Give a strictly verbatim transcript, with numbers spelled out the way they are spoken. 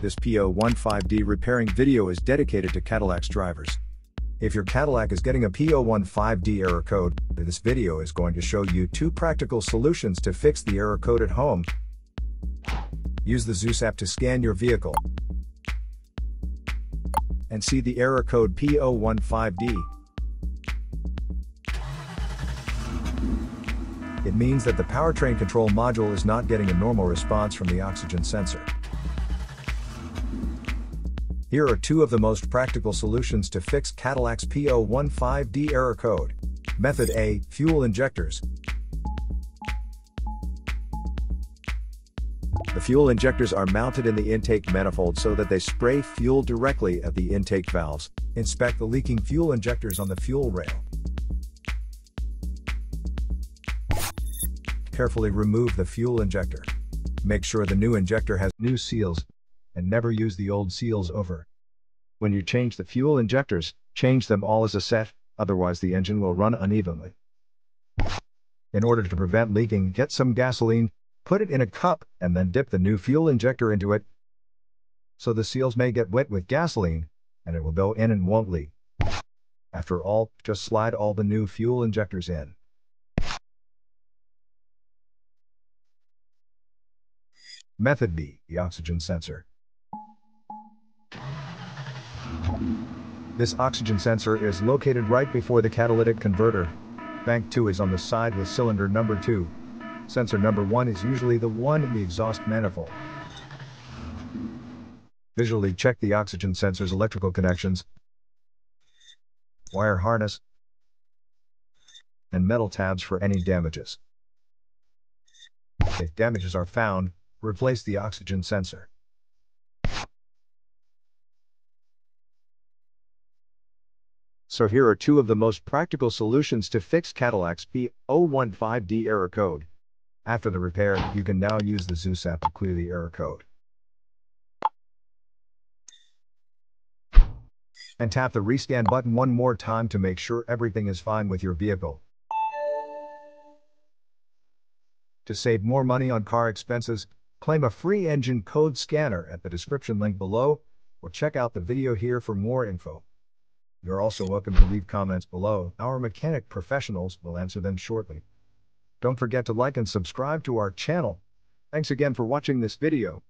This P zero one five D repairing video is dedicated to Cadillac's drivers. If your Cadillac is getting a P zero one five D error code, this video is going to show you two practical solutions to fix the error code at home. Use the ZUS app to scan your vehicle and see the error code P zero one five D. It means that the powertrain control module is not getting a normal response from the oxygen sensor. Here are two of the most practical solutions to fix Cadillac's P zero one five D error code. Method A, fuel injectors. The fuel injectors are mounted in the intake manifold so that they spray fuel directly at the intake valves. Inspect the leaking fuel injectors on the fuel rail. Carefully remove the fuel injector. Make sure the new injector has new seals, and never use the old seals over. When you change the fuel injectors, change them all as a set, otherwise the engine will run unevenly. In order to prevent leaking, get some gasoline, put it in a cup, and then dip the new fuel injector into it, so the seals may get wet with gasoline, and it will go in and won't leak. After all, just slide all the new fuel injectors in. Method B, the oxygen sensor. This oxygen sensor is located right before the catalytic converter. Bank two is on the side with cylinder number two. Sensor number one is usually the one in the exhaust manifold. Visually check the oxygen sensor's electrical connections, wire harness, and metal tabs for any damages. If damages are found, replace the oxygen sensor. So here are two of the most practical solutions to fix Cadillac's P zero one five D error code. After the repair, you can now use the ZUS app to clear the error code. And tap the rescan button one more time to make sure everything is fine with your vehicle. To save more money on car expenses, claim a free engine code scanner at the description link below, or check out the video here for more info. You're also welcome to leave comments below. Our mechanic professionals will answer them shortly. Don't forget to like and subscribe to our channel. Thanks again for watching this video.